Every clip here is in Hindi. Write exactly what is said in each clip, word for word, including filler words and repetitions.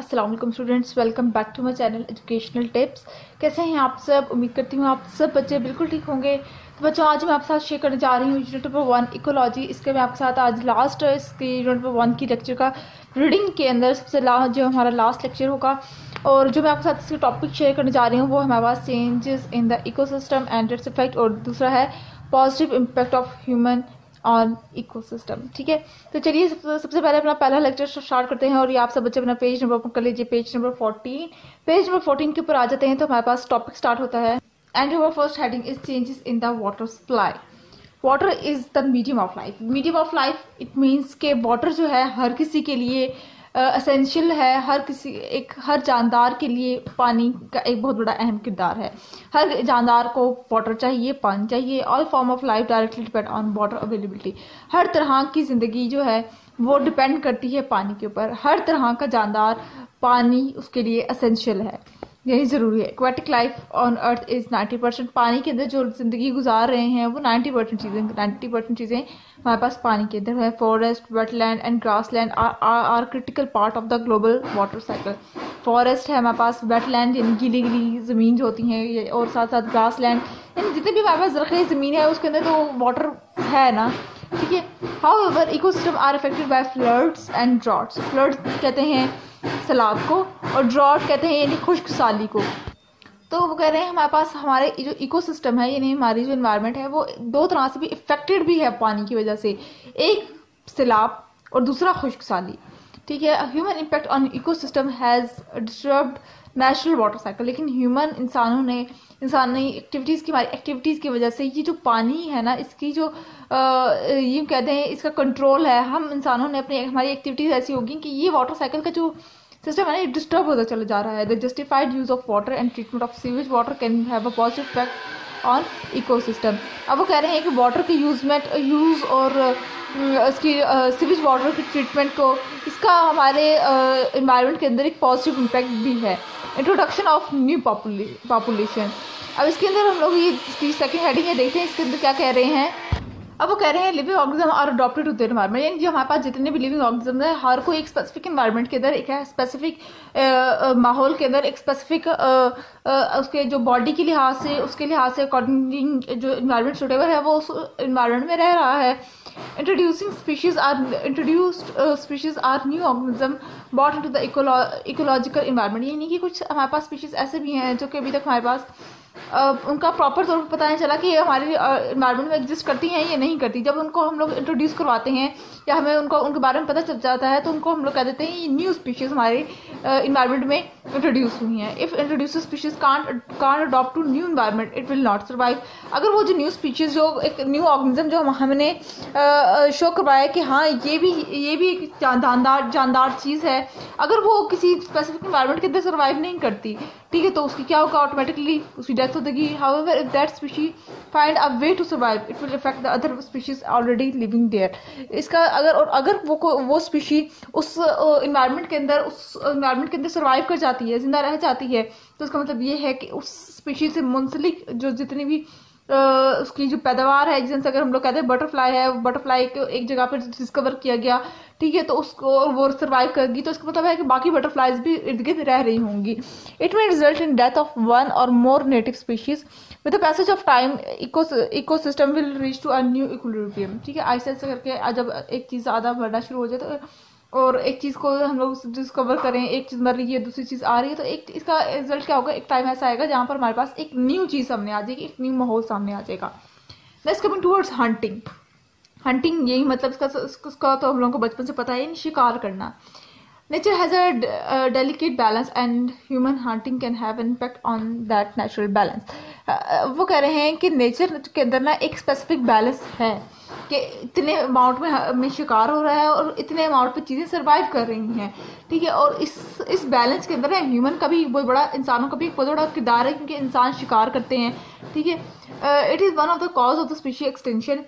अस्सलाम वालेकुम students, welcome back to my channel educational tips. कैसे हैं आप सब? उम्मीद करती हूँ आप सब बच्चे बिल्कुल ठीक होंगे। तो बच्चों, आज मैं आपके साथ शेयर करने जा रही हूँ यूनिट नंबर वन इकोलॉजी। इसके मैं आपके साथ आज लास्ट इसके यूनिट नंबर वन की लेक्चर का रीडिंग के अंदर सबसे लास्ट जो हमारा लास्ट लेक्चर होगा और जो मैं आपके साथ इसके टॉपिक शेयर करने जा रही हूँ वो हमारे पास changes in the ecosystem and its effect और दूसरा है positive impact of human on ecosystem. ठीक है, तो चलिए सबसे सबसे पहले अपना पहला लेक्चर स्टार्ट करते हैं। और ये आप सब बच्चे अपना पेज नंबर कर लीजिए, page number fourteen page number fourteen के ऊपर आ जाते हैं। तो हमारे पास टॉपिक स्टार्ट होता है and our first heading is changes in the water supply. Water is the medium of life. Medium of life it means के वाटर जो है हर किसी के लिए असेंशियल uh, है। हर किसी एक हर जानदार के लिए पानी का एक बहुत बड़ा अहम किरदार है। हर जानदार को वाटर चाहिए, पानी चाहिए। All form of life directly depend on water availability. हर तरह की ज़िंदगी जो है वो डिपेंड करती है पानी के ऊपर। हर तरह का जानदार पानी उसके लिए असेंशियल है, यही ज़रूरी है। Aquatic life on earth is ninety percent. पानी के अंदर जो ज़िंदगी गुजार रहे हैं वो नाइन्टी परसेंट चीज़ें नाइन्टी परसेंट चीज़ें हमारे पास पानी के अंदर है। Forest, wetland and grassland are critical part of the global water cycle. Forest है हमारे पास, वेटलैंड यानी गीली गीली ज़मीन जो होती हैं, और साथ साथ ग्रासलैंड यानी जितने भी हमारे पास ज़रख़ीज़ ज़मीन है उसके अंदर तो वाटर है ना। ठीक है, however ecosystem are affected by floods and droughts. Floods कहते हैं सलाब को और ड्रॉट कहते हैं यानी खुश्क साली को। तो वो कह रहे हैं हमारे पास हमारे जो इकोसिस्टम है यानी हमारी जो इन्वायरमेंट है वो दो तरह से भी इफेक्टेड भी है पानी की वजह से, एक सैलाब और दूसरा खुश्क साली। ठीक है, human impact on ecosystem has disturbed natural water cycle. लेकिन ह्यूमन इंसानों ने इंसानी एक्टिविटीज़ की हमारी एक्टिविटीज़ की वजह से ये जो पानी है ना इसकी जो यूँ कहते हैं इसका कंट्रोल है, हम इंसानों ने अपनी हमारी एक्टिविटीज़ ऐसी होगी कि ये वाटर साइकिल का जो सिस्टम है ना डिस्टर्ब होता चला जा रहा है। The justified use of water and treatment of sewage water can have a positive effect on ecosystem. अब वो कह रहे हैं कि वाटर के यूजमेंट यूज़ और उसकी सीवेज वाटर की ट्रीटमेंट को इसका हमारे इन्वायरमेंट के अंदर एक पॉजिटिव इम्पैक्ट भी है। Introduction of new population. अब इसके अंदर हम लोग ये इसकी सेकेंड हेडिंग है, देखते हैं इसके अंदर क्या कह रहे हैं। अब वो कह रहे हैं living organism are adopted to their environment, यानी जो हमारे पास जितने भी लिविंग ऑर्गेनिज्म है हर कोई एक स्पेसिफिक एनवायरमेंट के अंदर एक स्पेसिफिक माहौल के अंदर एक स्पेसिफिक उसके जो बॉडी के लिहाज से उसके लिहाज से अकॉर्डिंग जो एनवायरमेंट सुटेबल है वो उस एनवायरमेंट में रह रहा है। Introducing species are introduced species are new organism bot into the ecological environment. यानी कि कुछ हमारे पास स्पीशीज ऐसे भी हैं जो कि अभी तक हमारे पास Uh, उनका प्रॉपर तौर पर पता नहीं चला कि ये हमारे इन्वायरमेंट uh, में एग्जिस्ट करती हैं या नहीं करती। जब उनको हम लोग इंट्रोड्यूस करवाते हैं या हमें उनको उनके बारे में पता चल जाता है तो उनको हम लोग कह देते हैं ये न्यू स्पीशीज़ हमारे इन्वायरमेंट uh, में इंट्रोड्यूस हुई हैं। If introduce species can't can't adopt to new environment it will not survive. अगर वो जो न्यू स्पीशीज़ जो एक न्यू ऑर्गेनिज्म जो हमने शो करवाया कि हाँ ये भी ये भी एक जानदार जानदार चीज़ है, अगर वो किसी स्पेसिफिक इन्वायरमेंट के अंदर सर्वाइव नहीं करती, ठीक है, तो उसकी क्या होगा? ऑटोमेटिकली उसकी डेथ हो जाएगी। However if that species find a way to survive it will effect the other species already living there. इसका अगर और अगर वो वो स्पीशी उस इन्वायरमेंट के अंदर उस इन्वायरमेंट के अंदर सर्वाइव कर जाती है, जिंदा रह जाती है, तो उसका मतलब ये है कि उस स्पीशी से मुंसलिक जो जितनी भी Uh, उसकी जो पैदावार है, जैसे अगर हम लोग कहते हैं बटरफ्लाई है, बटरफ्लाई को एक जगह पर डिस्कवर किया गया, ठीक है, तो उसको वो सर्वाइव करेगी तो उसका मतलब है कि बाकी बटरफ्लाइज भी इर्द गिर्द रह रही होंगी। It may result in death of one और more native species. With the passage of time ecosystem will reach to a new equilibrium. ठीक है, आहिस्ता आहिस्ता करके जब एक चीज़ ज़्यादा बढ़ना शुरू हो जाए तो और एक चीज़ को हम लोग डिस्कवर करें, एक चीज़ मर रही है दूसरी चीज़ आ रही है, तो एक इसका रिजल्ट क्या होगा? एक टाइम ऐसा आएगा जहाँ पर हमारे पास एक न्यू चीज़ सामने आ जाएगी, एक न्यू माहौल सामने आ जाएगा। Next coming towards hunting. Hunting यही मतलब इसका उसका तो हम लोगों को बचपन से पता है, शिकार करना। Nature has a delicate balance and human hunting can have an impact on that natural balance. वो कह रहे हैं कि नेचर के अंदर ना एक स्पेसिफिक बैलेंस है कि इतने अमाउंट में में शिकार हो रहा है और इतने अमाउंट पे चीज़ें सर्वाइव कर रही हैं, ठीक है, और इस इस बैलेंस के अंदर है ह्यूमन का भी बहुत बड़ा, इंसानों का भी बहुत बड़ा किरदार है क्योंकि इंसान शिकार करते हैं। ठीक है, it is one of the cause of the species extension.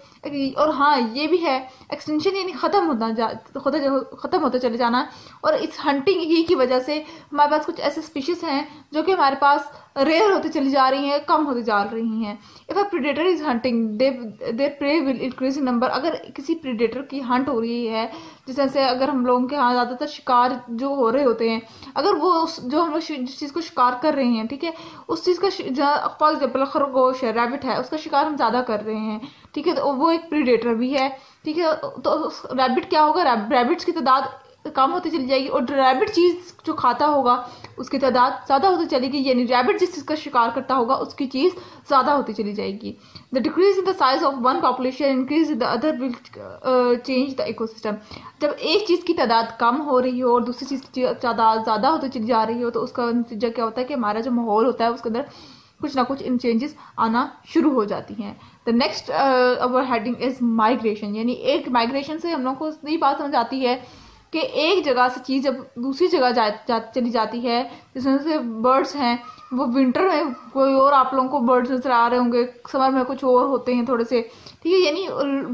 और हाँ ये भी है एक्सटेंशन यानी ख़त्म होता जा ख़त्म होता चले जाना। और इस हंटिंग ही की वजह से हमारे पास कुछ ऐसे स्पीशीज़ हैं जो कि हमारे पास रेयर होती चली जा रही हैं, कम होती जा रही हैं। If a predator is hunting their prey will increase increasing number, अगर किसी प्रीडेटर की हंट हो रही है, जिस तरह से अगर हम लोगों के यहाँ ज़्यादातर शिकार जो हो रहे होते हैं, अगर वो जो हम लोग जिस चीज़ को शिकार कर रहे हैं, ठीक है, उस चीज़ का फॉर एग्जाम्पल खरगोश है, रैबिट है, उसका शिकार हम ज़्यादा कर रहे हैं, ठीक है, तो वो एक प्रीडेटर भी है, ठीक है, तो रैबिट क्या होगा, रैबिट्स की तादाद कम होती चली जाएगी और रैबिट चीज़ जो खाता होगा उसकी तादाद ज़्यादा होती चलेगी, यानी रैबिट जिस चीज़ का शिकार करता होगा उसकी चीज़ ज़्यादा होती चली जाएगी. The decrease in the size of one population increase in the other will change the ecosystem. जब एक चीज़ की तादाद कम हो रही हो और दूसरी चीज़ की तादाद ज़्यादा होती चली जा रही हो, तो उसका नतीजा क्या होता है कि हमारा जो माहौल होता है उसके अंदर कुछ ना कुछ इन चेंजेस आना शुरू हो जाती हैं. The next our heading is migration, यानी एक माइग्रेशन से हम लोग को नई बात समझ आती है कि एक जगह से चीज़ जब दूसरी जगह जा, जा चली जाती है, जिसमें से बर्ड्स हैं वो विंटर में कोई और आप लोगों को बर्ड्स नजर आ रहे होंगे, समर में कुछ और होते हैं थोड़े से, ठीक है, यानी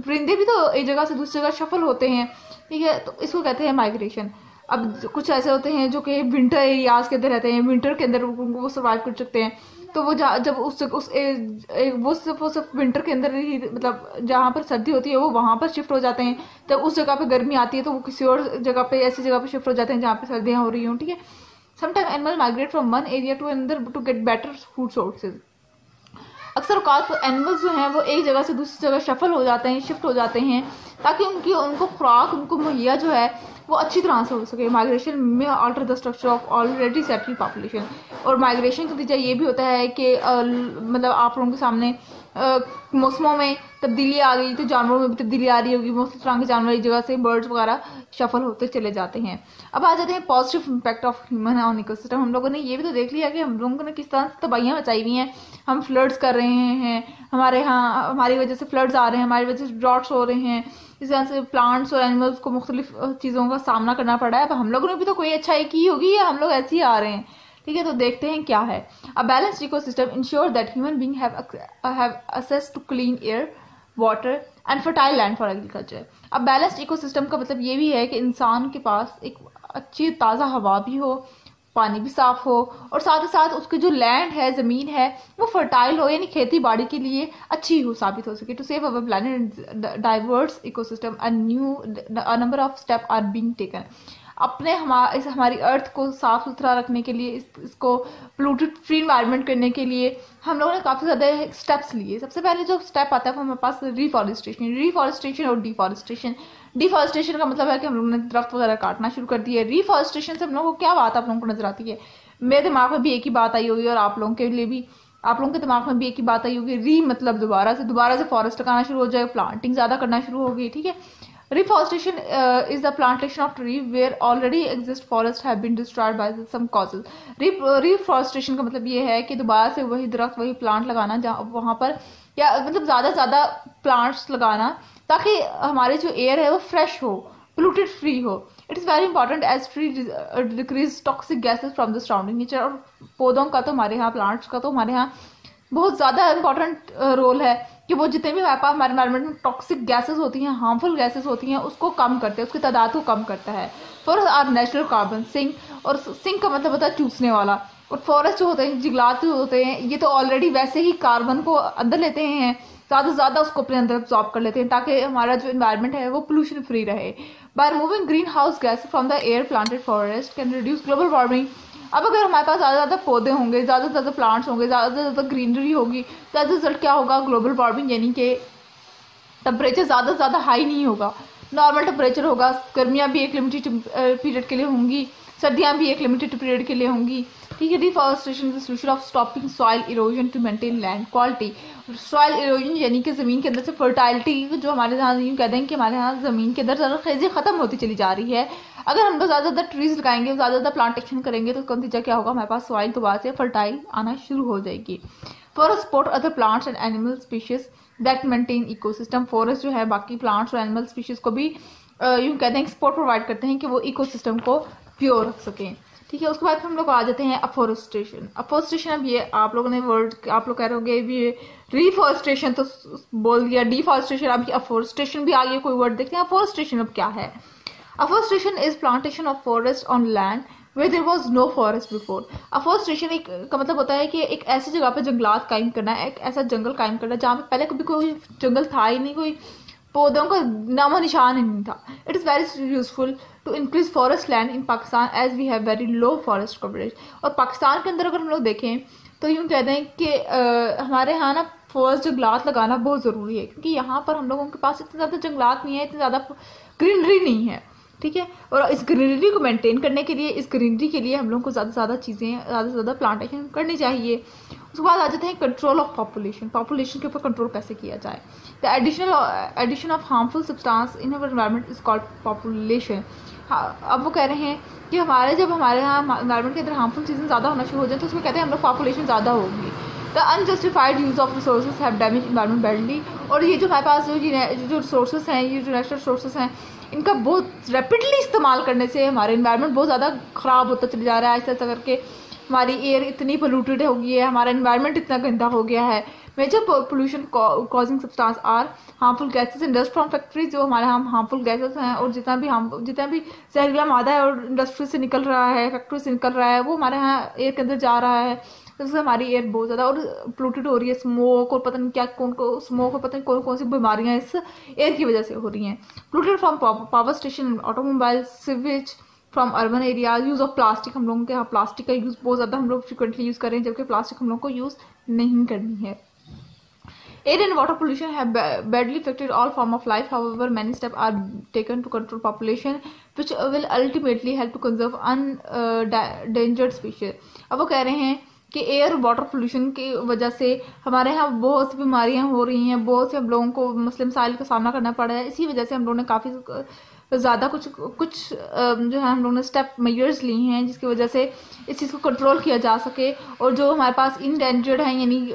परिंदे भी तो एक जगह से दूसरी जगह शफल होते हैं, ठीक है, तो इसको कहते हैं माइग्रेशन. अब कुछ ऐसे होते हैं जो कि विंटर एरियाज़ के अंदर रहते हैं, विंटर के अंदर वो सर्वाइव कर सकते हैं, तो वो जब उस उस ए, ए, वो सिर्फ वो सिर्फ विंटर के अंदर ही, मतलब जहाँ पर सर्दी होती है वो वहाँ पर शिफ्ट हो जाते हैं, जब उस जगह पे गर्मी आती है तो वो किसी और जगह पे, ऐसी जगह पे शिफ्ट हो जाते हैं जहाँ पे सर्दियाँ हो रही हों, ठीक है. Sometime animal migrate from one area to another to get better food sources. अक्सर औकात एनिमल्स जो हैं वो एक जगह से दूसरी जगह शफल हो जाते हैं, शिफ्ट हो जाते हैं, ताकि उनकी उनको खुराक उनको मुहैया जो है वो अच्छी तरह से हो सके. माइग्रेशन में alter the structure of already settled population. और माइग्रेशन का नतीजा ये भी होता है कि मतलब आप लोगों के सामने मौसमों में तब्दीली आ गई तो जानवरों में भी तब्दीली आ रही होगी, मोस्ट तरह के जानवर एक जगह से बर्ड्स वगैरह शफल होते चले जाते हैं. अब आ जाते हैं positive impact of human on ecosystem. हम लोगों ने ये भी तो देख लिया कि हम लोगों ने किस तरह से तबाहियाँ मचाई हुई हैं, हम फ्लड्स कर रहे हैं, हमारे यहाँ हमारी वजह से फ्लड्स आ रहे हैं, हमारी वजह से ड्राउट्स हो रहे हैं, इस तरह से प्लांट्स और एनिमल्स को मुख्तलिफ चीज़ों का सामना करना पड़ा है. अब हम लोगों ने भी तो कोई अच्छाई की होगी या हम लोग ऐसे ही आ रहे हैं, ठीक है, तो देखते हैं क्या है. A balanced ecosystem ensure that human being have access to clean air, water and fertile land for agriculture. अब बैलेंस्ड इकोसिस्टम का मतलब ये भी है कि इंसान के पास एक अच्छी ताज़ा हवा भी हो, पानी भी साफ़ हो, और साथ ही साथ उसकी जो लैंड है, ज़मीन है, वो फर्टाइल हो, यानी खेती बाड़ी के लिए अच्छी हो साबित हो सके. To save our planet diverse ecosystem a new number of step are being taken. अपने हमा इस हमारी अर्थ को साफ़ सुथरा रखने के लिए, इस इसको पोल्यूटेड फ्री एनवायरनमेंट करने के लिए हम लोगों ने काफ़ी ज़्यादा स्टेप्स लिए. सबसे पहले जो स्टेप आता है वो हमारे पास रिफॉरेस्टेशन रिफॉरेस्टेशन और डिफॉरेस्टेशन. डिफॉरेस्टेशन का मतलब है कि हम लोगों ने दरख्त वगैरह काटना शुरू कर दिया है. रिफॉरेस्टेशन से हम लोगों को क्या बात आप लोगों को नजर आती है? मेरे दिमाग में भी एक ही बात आई होगी और आप लोगों के लिए भी, आप लोगों के दिमाग में भी एक ही बात आई होगी. री मतलब दोबारा से दोबारा से फॉरेस्ट लगाना शुरू हो जाए, प्लांटिंग ज़्यादा करना शुरू होगी, ठीक है. Reforestation uh, is the plantation of trees where already exist forests have been destroyed by some causes. Re reforestation का मतलब ये है कि दोबारा से वही दरख्त वही प्लांट लगाना, जहाँ वहाँ पर या मतलब ज़्यादा से ज़्यादा प्लांट्स लगाना, ताकि हमारे जो एयर है वो फ्रेश हो, polluted free हो. It is very important as trees decrease toxic gases from the surrounding nature. और पौधों का तो हमारे यहाँ, प्लांट्स का तो हमारे यहाँ बहुत ज़्यादा इम्पॉर्टेंट रोल है कि वो जितने भी हमारे एनवायरनमेंट में टॉक्सिक गैसेस होती हैं, हार्मफुल गैसेस होती हैं, उसको कम करते हैं, उसकी तादाद को कम करता है. Forest are natural carbon sink, और सिंक का मतलब होता है चूसने वाला, और फॉरेस्ट जो होते हैं, जंगलात जो होते हैं, ये तो ऑलरेडी वैसे ही कार्बन को अंदर लेते हैं, ज़्यादा से ज़्यादा उसको अपने अंदर एब्जॉर्ब कर लेते हैं, ताकि हमारा जो इन्वायरमेंट है वो पोल्यूशन फ्री रहे. By removing green house gas from the air, planted forest can reduce global warming. अब अगर हमारे पास ज़्यादा से ज़्यादा पौधे होंगे, ज़्यादा से ज़्यादा प्लांट्स होंगे, ज़्यादा से ज़्यादा ग्रीनरी होगी, तो एज रिजल्ट क्या होगा? ग्लोबल वार्मिंग, यानी कि टेम्परेचर ज़्यादा से ज़्यादा हाई नहीं होगा, नॉर्मल टेम्परेचर होगा. गर्मियाँ भी एक लिमिटेड पीरियड के लिए होंगी, सर्दियाँ भी एक लिमिटेड पीरियड के लिए होंगी, ठीक है. Deforestation is the solution of stopping soil erosion to maintain land quality. Soil erosion यानी कि ज़मीन के अंदर से फर्टाइलिटी, जो हमारे यहाँ यूँ कहते हैं कि हमारे यहाँ ज़मीन के अंदर जरखेज़ी ख़त्म होती चली जा रही है. अगर हम लोग ज़्यादा ज़्यादा ट्रीज़ लगाएंगे, ज़्यादा ज़्यादा प्लांटेशन करेंगे, तो उसका नतीजा क्या होगा? हमारे पास सॉइल दोबारा से फर्टाइल आना शुरू हो जाएगी. Forest support other plants and animal species that maintain ecosystem. Forest जो है बाकी प्लांट्स और एनिमल स्पीशीज़ को भी यूँ कहते हैं सपोर्ट प्रोवाइड करते हैं कि वो इकोसिस्टम को प्योर रख सकें, ठीक है. उसके बाद हम लोग आ जाते हैं अफोरेस्टेशन. अफोरेस्टेशन अब ये आप लोगों ने वर्ड, आप लोग कह रहे होंगे भी रिफॉरेस्टेशन तो बोल दिया, डिफॉरेस्टेशन, अब ये अफोरेस्टेशन भी आ गया कोई वर्ड. देखते हैं अफोरेस्टेशन अब क्या है. Afforestation is plantation of forest on land where there was no forest before. Afforestation एक का मतलब होता है कि एक ऐसी जगह पर जंगलात कायम करना, एक ऐसा जंगल कायम करना जहाँ पर पहले कभी कोई जंगल था ही नहीं, कोई पौधों का नामो निशान नहीं था। It is very useful to increase forest land in Pakistan as we have very low forest coverage. और पाकिस्तान के अंदर अगर हम लोग देखें तो यूँ कहते हैं कि आ, हमारे यहाँ ना फॉरेस्ट जंगलात लगाना बहुत ज़रूरी है, क्योंकि यहाँ पर हम लोगों के पास इतने ज़्यादा जंगलात नहीं है, इतनी ज़्यादा ग्रीनरी नहीं है, ठीक है। और इस ग्रीनरी को मेंटेन करने के लिए, इस ग्रीनरी के लिए हम लोगों को ज़्यादा से ज़्यादा चीज़ें, ज़्यादा से ज़्यादा प्लांटेशन करनी चाहिए। उसके बाद आ जाते हैं कंट्रोल ऑफ पॉपुलेशन, पॉपुलेशन के ऊपर कंट्रोल कैसे किया जाए। The additional addition of harmful substance in our environment is called population. अब वो कह रहे हैं कि हमारे जब हमारे यहाँ एनवायरनमेंट के अंदर हार्मफुल चीज़ें ज़्यादा होना शुरू हो जाए तो उसमें कहते हैं हम लोग पॉपुलेशन ज़्यादा होगी। The unjustified use of resources have damage environment badly. और ये जो हमारे पास जो जो रिसोर्सेज हैं, ये जो नेचुरल रिसोर्सेज हैं, इनका बहुत रैपिडली इस्तेमाल करने से हमारे एनवायरनमेंट बहुत ज़्यादा ख़राब होता चला जा रहा है। ऐसा ऐसा करके हमारी एयर इतनी पोलूटेड हो गई है, हमारा एनवायरनमेंट इतना गंदा हो गया है। Major pollution causing substance are harmful gases industry from factories. जो हमारे हम हार्मफुल गैसेस हैं और जितना भी हार्म जितना भी जहरीला मादा है और इंडस्ट्री से निकल रहा है, फैक्ट्री से निकल रहा है, वो हमारे यहाँ एयर के अंदर जा रहा है। उससे हमारी एयर बहुत ज़्यादा और पोलूटेड हो रही है। स्मोक और पता नहीं क्या कौन को स्मोक और पता नहीं कौन कौन सी बीमारियाँ इस एयर की वजह से हो रही हैं। Polluted from power station, automobile, sewage from urban area, use of plastic. हम लोगों के यहाँ प्लास्टिक का यूज़ बहुत ज़्यादा हम लोग फ्रिक्वेंटली यूज़ कर रहे हैं, जबकि प्लास्टिक हम लोग को यूज़ नहीं करनी है। Air and water pollution have badly affected all form of life. However many step are taken to control population which will ultimately help to conserve endangered species. अब वो कह रहे हैं कि एयर वाटर पोल्यूशन की वजह से हमारे यहाँ बहुत सी बीमारियाँ हो रही हैं, बहुत से हम लोगों को मसले मसाइल का सामना करना पड़ रहा है। इसी वजह से हम लोगों ने काफ़ी ज़्यादा कुछ कुछ जो है हम लोगों ने स्टेप मेजर्स लिए हैं, जिसकी वजह से इस चीज़ को कंट्रोल किया जा सके। और जो हमारे पास इंडेंजर्ड हैं, यानी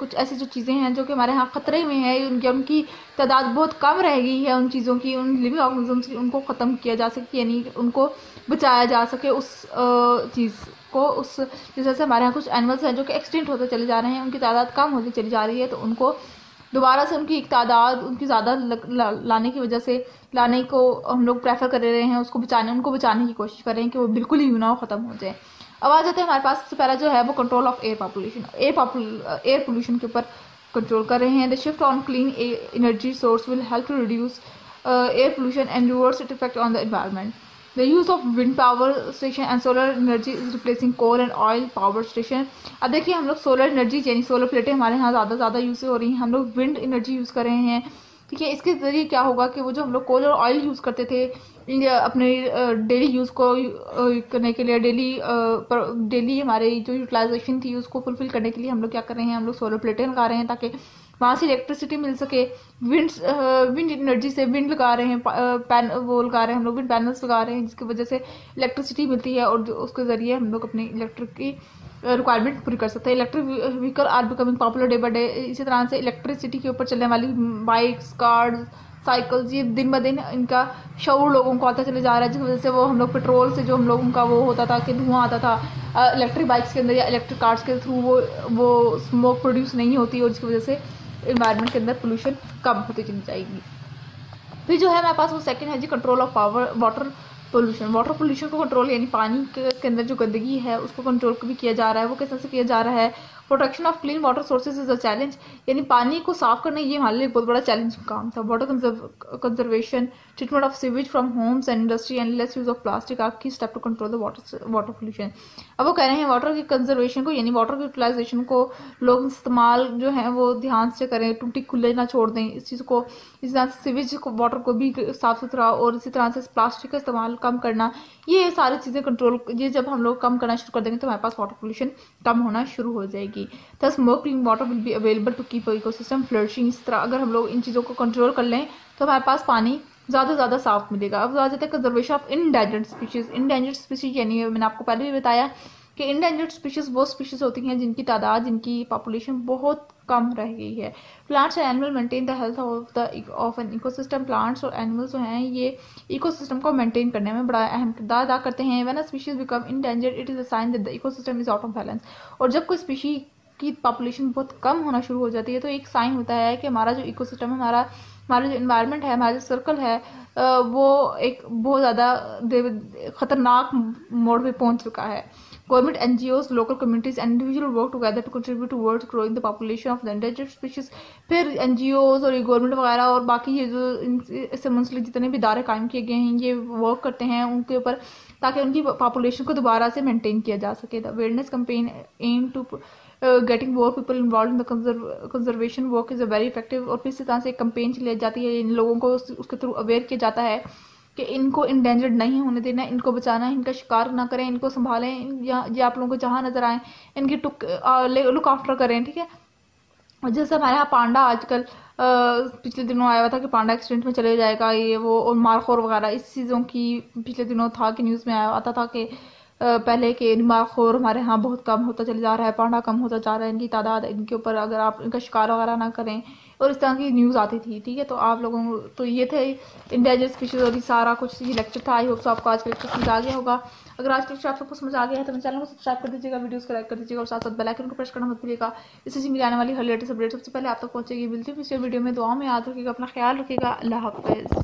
कुछ ऐसी जो चीज़ें हैं जो कि हमारे यहाँ ख़तरे में है, उनकी उनकी तादाद बहुत कम रह गई है, उन चीज़ों की, उन लिविंग ऑर्गनिजम्स की, उनको ख़त्म किया जा सके, यानी उनको बचाया जा सके उस चीज़ को। उस जैसे से हमारे यहाँ कुछ एनिमल्स हैं जो कि एक्सटिंक्ट होते चले जा रहे हैं, उनकी तादाद कम होती चली जा रही है, तो उनको दोबारा से उनकी तादाद उनकी ज़्यादा ला, लाने की वजह से लाने को हम लोग प्रेफर कर रहे हैं, उसको बचाने उनको बचाने की कोशिश कर रहे हैं कि वो बिल्कुल ही ना ख़त्म हो जाए। अब आ जाते हैं हमारे पास सबसे पहला जो है वो control of air population. Air air pollution के ऊपर कंट्रोल कर रहे हैं। The shift on clean energy source will help to reduce air pollution and reverse it effect on the environment. The use of wind power station and solar energy is replacing coal and oil power station। अब देखिए हम लोग सोलर एनर्जी यानी सोलर प्लेटें हमारे यहाँ ज़्यादा ज़्यादा यूज़ हो रही हैं, हम लोग विंड एनर्जी यूज़ कर रहे हैं, ठीक है। इसके ज़रिए क्या होगा कि वो जो हम लोग कोल और ऑयल यूज़ करते थे अपने डेली यूज़ को करने के लिए, डेली डेली हमारे जो यूटिलाइजेशन थी उसको फुलफ़िल करने के लिए हम लोग क्या कर रहे हैं, हम लोग सोलर प्लेटें लगा रहे हैं ताकि वहाँ से इलेक्ट्रिसिटी मिल सके। विंड विंड एनर्जी से विंड लगा रहे हैं, पैन वो लगा रहे हैं हम लोग, विंड पैनल्स लगा रहे हैं, जिसकी वजह से इलेक्ट्रिसिटी मिलती है और उसके ज़रिए हम लोग अपने इलेक्ट्रिक की रिक्वायरमेंट पूरी कर सकते हैं। Electric vehicle are becoming popular day by day. इसी तरह से इलेक्ट्रिसिटी के ऊपर चलने वाली बाइक्स, कार्स, साइकिल्स, ये दिन ब दिन इनका शोर लोगों को आता चले जा रहा है, जिसकी वजह से वो हम लोग पेट्रोल से जो हम लोगों का वो होता था कि धुआं आता था, इलेक्ट्रिक बाइक्स के अंदर या इलेक्ट्रिक कार्स के थ्रू वो वो स्मोक प्रोड्यूस नहीं होती और जिसकी वजह से एनवायरनमेंट के अंदर पोल्यूशन कम होती चली जाएगी। फिर जो है हमारे पास वो सेकंड है जी control of power water pollution. Water pollution को कंट्रोल यानी पानी के अंदर जो गंदगी है उसको कंट्रोल भी किया जा रहा है। वो किस तरह से किया जा रहा है? Protection of clean water sources is a challenge, यानी पानी को साफ करना ये हमारे लिए बहुत बड़ा चैलेंज काम था। Water conservation, treatment of sewage from homes and industry and less use of plastic are key step to control the water water pollution. अब वो कह रहे हैं वाटर के कंजर्वेशन को यानी वाटर के यूटिलाइजेशन को लोग इस्तेमाल जो है वो ध्यान से करें, टूटी खुले ना छोड़ दें इस चीज़ को। इस तरह से सीवेज को, वाटर को भी साफ सुथरा और इसी तरह से प्लास्टिक का इस्तेमाल कम करना, ये सारी चीज़ें कंट्रोल, ये जब हम लोग कम करना शुरू कर देंगे तो हमारे पास वाटर पोल्यूशन कम होना शुरू हो जाएगी। तो smoke clean water will be available to keep ecosystem flourishing. इस तरह अगर हम लोग इन चीज़ों को कंट्रोल कर लें तो हमारे पास पानी ज़्यादा से ज़्यादा साफ मिलेगा। अब आ जाता है conservation of endangered species. Endangered species यानी मैंने आपको पहले भी बताया कि इंडेंजर्ड स्पीशीज़ वो स्पीशीज़ होती हैं जिनकी तादाद, जिनकी पॉपुलेशन बहुत कम रह गई है। Plants and animal maintain the health of the of an ecosystem. Plants और एनिमल्स जो हैं ये इकोसिस्टम को मेंटेन करने में बड़ा अहम किरदार अदा करते हैं। When a species become endangered it is a sign that the ecosystem is out of balance. और जब कोई स्पीशी की पॉपुलेशन बहुत कम होना शुरू हो जाती है तो एक साइन होता है कि हमारा जो इकोसिस्टम, हमारा हमारा जो इन्वायरमेंट है, हमारा जो सर्कल है, वो एक बहुत ज़्यादा खतरनाक मोड़ पर पहुँच चुका है। Government, N G Os, local communities and individuals work together to contribute towards growing the population of the endangered species. फिर N G Os और गवर्नमेंट वगैरह और बाकी ये जो इससे मुंसलिक जितने भी इदारे कायम किए गए हैं ये वर्क करते हैं उनके ऊपर ताकि उनकी पॉपुलेशन को दोबारा से मेंटेन किया जा सके. The awareness campaign aim to getting more people involve in the conservation work is a very effective. और फिर इसी तरह से एक कैंपेन चलाई जाती है, इन लोगों को उसके थ्रू अवेयर किया जाता है कि इनको इंडेंजर्ड नहीं होने देना, इनको बचाना, इनका शिकार ना करें, इनको संभालें, या ये आप लोगों को जहाँ नज़र आएँ इनकी टुक लुक आफ्टर करें. ठीक है, जैसे हमारे यहाँ पांडा आजकल पिछले दिनों आया हुआ था कि पांडा एक्सीडेंट में चले जाएगा ये वो, और मारखोर वगैरह इस चीज़ों की पिछले दिनों था कि न्यूज़ में आया आता था कि पहले के मारखोर हमारे यहाँ बहुत कम होता चले जा रहा है, पांडा कम होता जा रहा है, इनकी तादाद, इनके ऊपर अगर आप इनका शिकार वगैरह ना करें, और इस तरह की न्यूज़ आती थी. ठीक है, तो आप लोगों को तो ये थे इंडेंजर्ड स्पीशीज़ और ये सारा कुछ ये लेक्चर था. आई होप सो आपको आज का लेक्चर समझ आ गया होगा. अगर आज का लेक्चर आपको समझ आ गया है तो मेरे चैनल को सब्सक्राइब कर दीजिएगा, वीडियोस को लाइक कर दीजिएगा और साथ साथ बेल आइकन को प्रेस करना मत भूलिएगा. इससे जी मेरी आने वाली हर लेटेस्ट अपडेट सबसे पहले आप तक पहुँचेगी. मिलती है पिछले वीडियो में. दुआ में याद रखिएगा, अपना ख्याल रखिएगा. अल्लाह हाफिज़.